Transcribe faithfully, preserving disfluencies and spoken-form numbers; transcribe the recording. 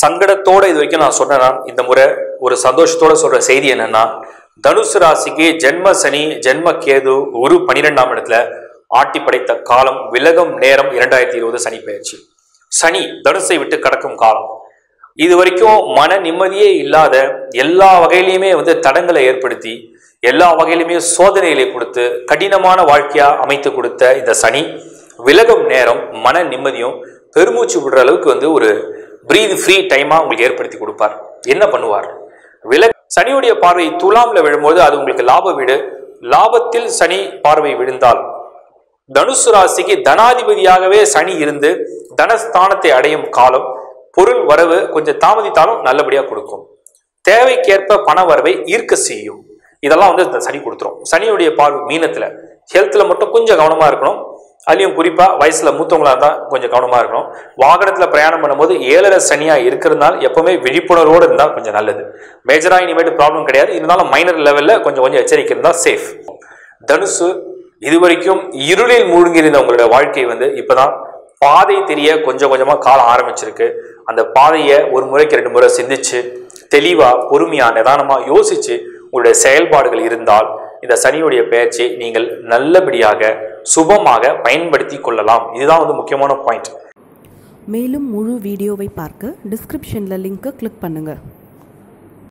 சங்கடத்தோட இது வரைக்கும் நான் சொன்னேன்னா, இந்த முறை ஒரு சந்தோஷத்தோட சொல்ற செய்தி என்னன்னா, தனுசு ராசிக்கு ஜென்ம சனி ஜென்ம கேது ஒரு பனிரெண்டாம் இடத்துல ஆட்டி படைத்த காலம் விலகும் நேரம் இரண்டாயிரத்தி இருபது சனி பெயர்ச்சி. சனி தனுசை விட்டு கடக்கும் காலம். இது வரைக்கும் மன நிம்மதியே இல்லாத, எல்லா வகையிலையுமே வந்து தடங்களை ஏற்படுத்தி, எல்லா வகையிலுமே சோதனைகளை கொடுத்து கடினமான வாழ்க்கையா அமைத்து கொடுத்த இந்த சனி விலகும் நேரம் மன நிம்மதியும் பெருமூச்சு விடுற அளவுக்கு வந்து ஒரு பிரீத் ஃப்ரீ டைமா உங்களுக்கு ஏற்படுத்தி கொடுப்பார். என்ன பண்ணுவார்? வில சனியுடைய பார்வை துலாம்ல விழும்போது அது உங்களுக்கு லாப வீடு. லாபத்தில் சனி பார்வை விழுந்தால் தனுசு ராசிக்கு தனாதிபதியாகவே சனி இருந்து தனஸ்தானத்தை அடையும் காலம். பொருள் வரவு கொஞ்சம் தாமதித்தாலும் நல்லபடியா கொடுக்கும். தேவைக்கேற்ப பண வரவை ஈர்க்க செய்யும். இதெல்லாம் வந்து சனி கொடுத்துரும். சனியுடைய பார்வை மீனத்துல. ஹெல்த்ல மட்டும் கொஞ்சம் கவனமா இருக்கணும். அதுலேயும் குறிப்பா வயசுல மூத்தவங்களா தான் கொஞ்சம் கவனமா இருக்கணும். வாகனத்துல பிரயாணம் பண்ணும்போது ஏழரை சனியா இருக்கிறதுனால எப்பவுமே விழிப்புணர்வோடு இருந்தால் கொஞ்சம் நல்லது. மேஜரா இனிமேட்டு ப்ராப்ளம் கிடையாது, இருந்தாலும் மைனர் லெவல்ல கொஞ்சம் கொஞ்சம் எச்சரிக்கிறதா சேஃப். தனுசு இதுவரைக்கும் இருளில் மூழ்கியிருந்த உங்களுடைய வாழ்க்கை வந்து இப்பதான் பாதை தெரிய கொஞ்சம் கொஞ்சமா காலம் ஆரம்பிச்சிருக்கு. அந்த பாதையை ஒரு முறைக்கு ரெண்டு முறை சிந்திச்சு தெளிவா பொறுமையா நிதானமா யோசிச்சு உங்களுடைய செயல்பாடுகள் இருந்தால் இந்த சனியுடைய பெயர்ச்சி நீங்கள் நல்லபடியாக சுபமாக பயன்படுத்தி கொள்ளலாம். இதுதான் வந்து முக்கியமான பாயிண்ட். மேலும் முழு வீடியோவை பார்க்க டிஸ்கிரிப்ஷன்ல லிங்கை கிளிக் பண்ணுங்க.